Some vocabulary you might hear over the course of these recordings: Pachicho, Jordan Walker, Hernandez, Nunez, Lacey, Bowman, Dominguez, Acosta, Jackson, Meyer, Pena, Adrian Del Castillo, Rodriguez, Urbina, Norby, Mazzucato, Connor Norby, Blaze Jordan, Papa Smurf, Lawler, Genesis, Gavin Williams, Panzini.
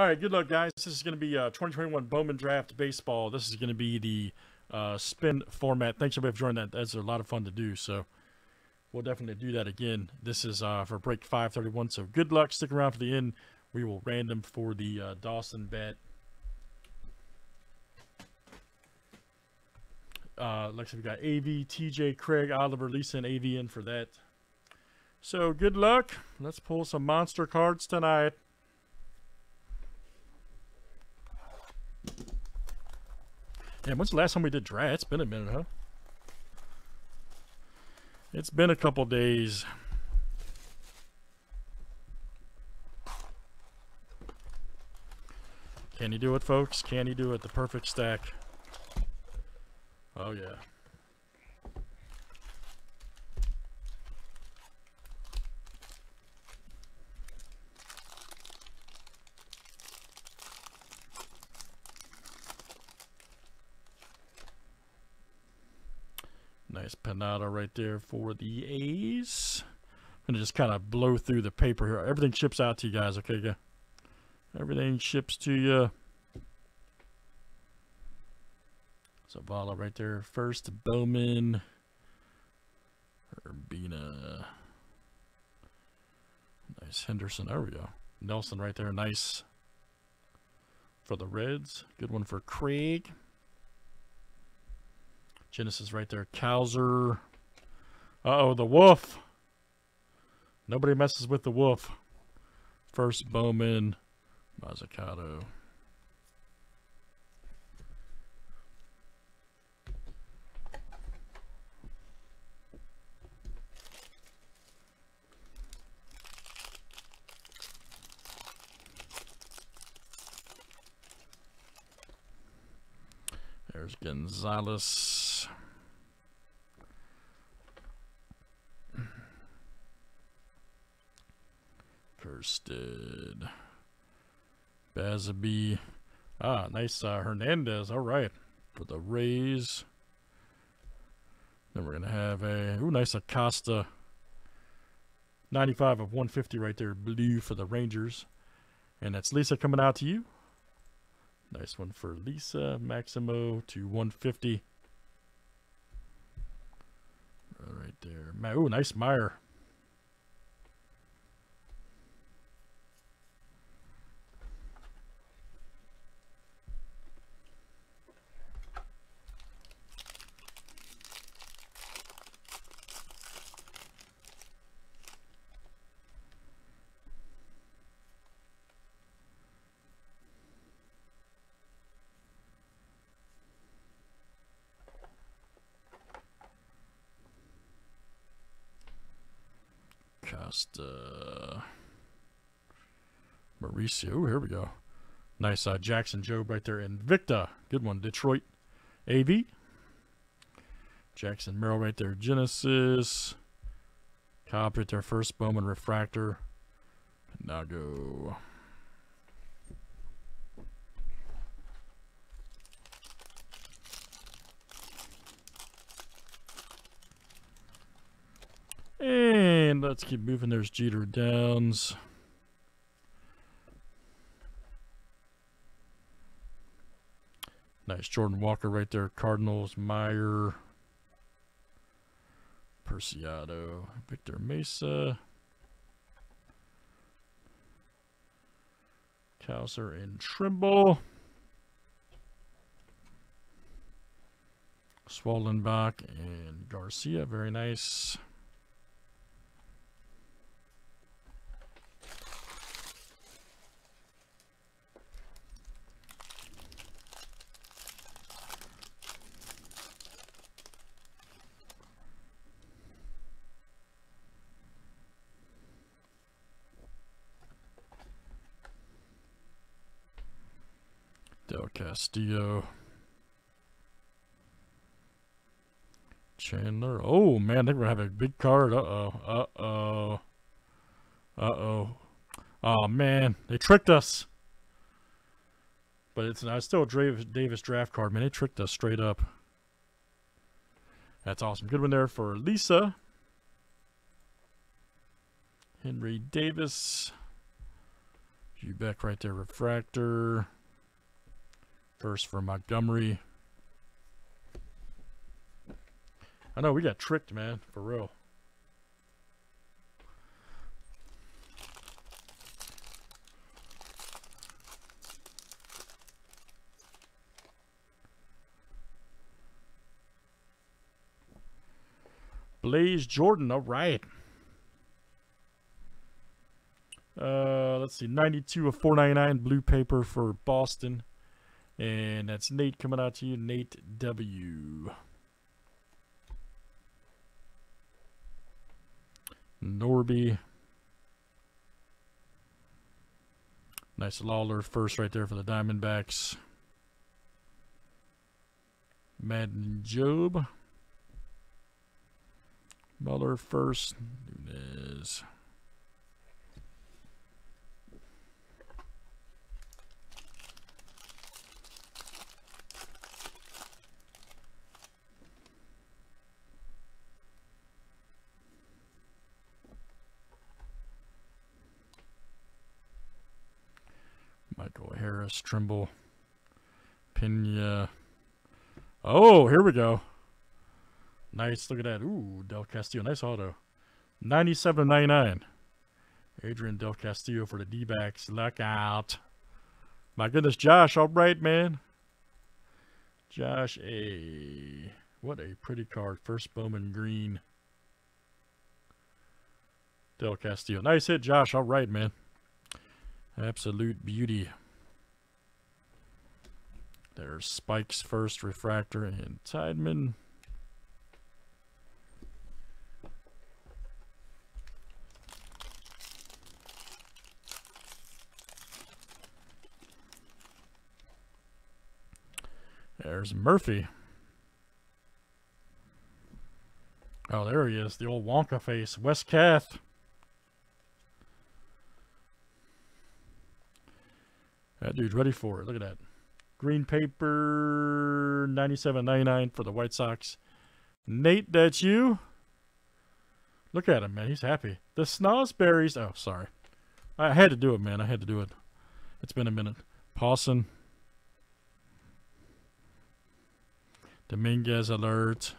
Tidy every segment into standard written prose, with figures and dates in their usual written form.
All right, good luck, guys. This is going to be 2021 Bowman Draft Baseball. This is going to be the spin format. Thanks, everybody, for joining that. That's a lot of fun to do, so we'll definitely do that again. This is for break 531, so good luck. Stick around for the end. We will random for the Dawson bet. Looks like we got AV, TJ, Craig, Oliver, Lisa, and AVN for that. So good luck. Let's pull some monster cards tonight. And when's the last time we did draft? It's been a minute, huh? It's been a couple days. Can you do it, folks? Can you do it? The perfect stack. Oh, yeah. Nice pinata right there for the A's. I'm going to just kind of blow through the paper here. Everything ships out to you guys, okay? Yeah? Everything ships to you. Zavala right there. First, Bowman. Urbina. Nice Henderson. There we go. Nelson right there. Nice for the Reds. Good one for Craig. Genesis right there. Cowser. Uh-oh, the Wolf. Nobody messes with the Wolf. First Bowman. Mazzucato. There's Gonzales. Kirsted, Bazaby, nice Hernandez. All right, for the Rays. Then we're gonna have a nice Acosta. 95 of 150 right there, blue for the Rangers, and that's Lisa coming out to you. Nice one for Lisa. Maximo to 150. Right there. Ooh, nice Meyer. Mauricio. Ooh, here we go. Nice Jackson, Jobe right there. Invicta. Good one. Detroit. AV. Jackson, Merrill right there. Genesis. Cobb right there. First Bowman refractor. Nago. And let's keep moving. There's Jeter Downs. Nice Jordan Walker right there. Cardinals, Meyer. Perciado. Victor Mesa. Cowser and Trimble. Swollenbach and Garcia. Very nice. Del Castillo. Chandler. Oh, man, they're going to have a big card. Uh-oh. Uh-oh. Uh-oh. Oh, man. They tricked us. But it's still a Davis draft card, man. They tricked us straight up. That's awesome. Good one there for Lisa. Henry Davis. Beck right there, refractor. First for Montgomery. I know, we got tricked, man, for real. Blaze Jordan, all right. Let's see, 92/499 blue paper for Boston. And that's Nate coming out to you, Nate W. Norby. Nice Lawler first right there for the Diamondbacks. Madden Jobe. Muller first. Nunez. Michael Harris, Trimble, Pena. Oh, here we go. Nice, look at that. Ooh, Del Castillo, nice auto. 97/99. Adrian Del Castillo for the D-backs. Look out. My goodness, Josh, all right, man. Josh A. What a pretty card. First Bowman green. Del Castillo. Nice hit, Josh. All right, man. Absolute beauty. There's Spikes first, refractor, and Tideman. There's Murphy. Oh, there he is, the old Wonka face, Wes Kath. That dude's ready for it. Look at that. Green paper, 97/99 for the White Sox. Nate, that's you. Look at him, man. He's happy. The Snozberries. Oh, sorry. I had to do it, man. I had to do it. It's been a minute. Pawson. Dominguez alert.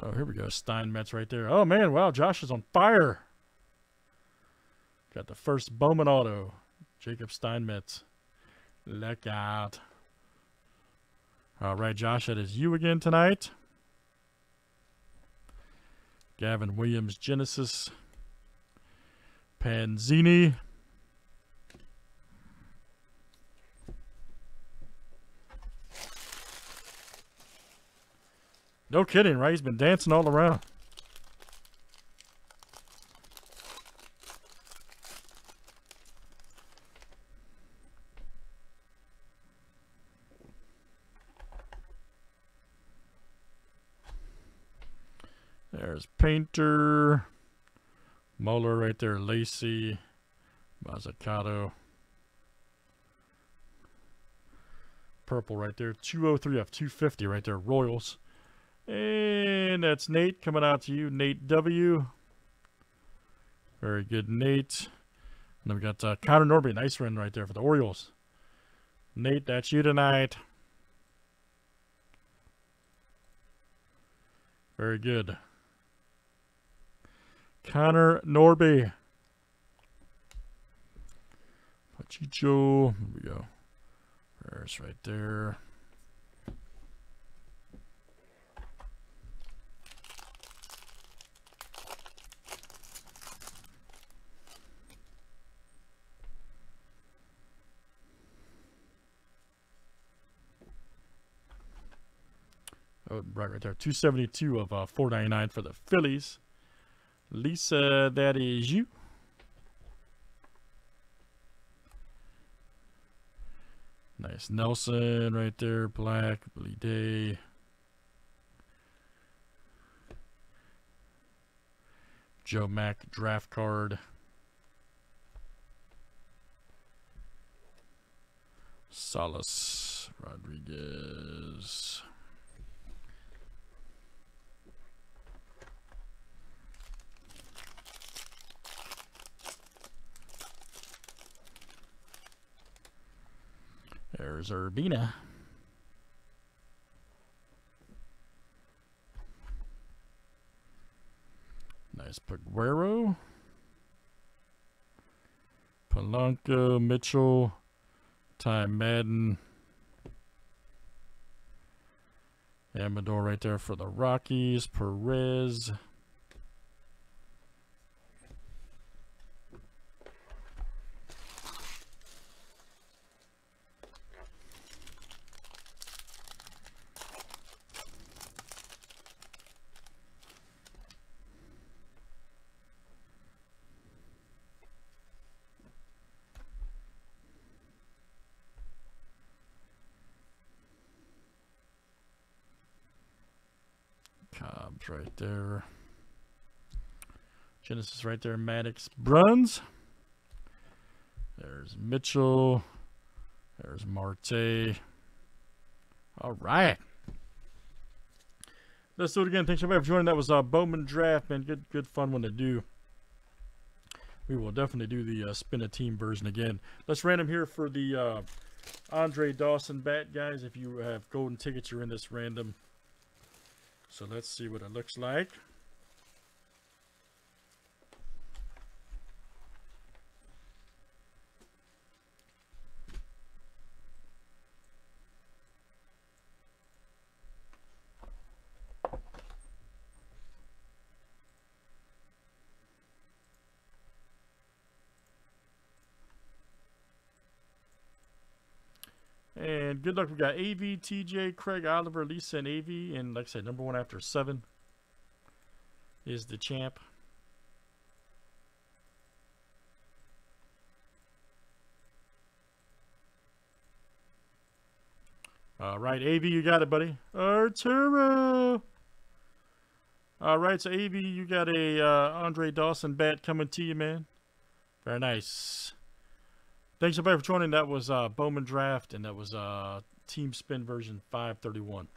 Oh, here we go. Steinmetz right there. Oh, man. Wow, Josh is on fire. Got the first Bowman auto. Jacob Steinmetz. Look out. All right, Josh, that is you again tonight. Gavin Williams, Genesis. Panzini. No kidding, right? He's been dancing all around. There's Painter, Muller right there, Lacey, Mazzucato. Purple right there, 203 off 250 right there, Royals. And that's Nate coming out to you, Nate W. Very good, Nate. And then we got Connor Norby, nice run right there for the Orioles. Nate, that's you tonight. Very good. Connor Norby. Pachicho. Here we go. There's right there. Oh, right there. 272 of 499 for the Phillies. Lisa, that is you. Nice Nelson right there, black, Billy Day. Joe Mack draft card. Salas Rodriguez. There's Urbina. Nice Paguero. Polanco, Mitchell, Ty Madden. Amador right there for the Rockies. Perez. Cobb's right there. Genesis right there. Maddox, Bruns. There's Mitchell. There's Marte. All right. Let's do it again. Thanks everybody for joining. That was Bowman Draft, man. Good fun one to do. We will definitely do the spin a team version again. Let's random here for the Andre Dawson bat, guys. If you have golden tickets, you're in this random. So let's see what it looks like. And good luck. We got AV, TJ, Craig, Oliver, Lisa, and AV. And like I said, number one after 7 is the champ. All right, AV, you got it, buddy. Arturo. All right, so AV, you got a Andre Dawson bat coming to you, man. Very nice. Thanks everybody for joining. That was Bowman Draft, and that was Team Spin version 531.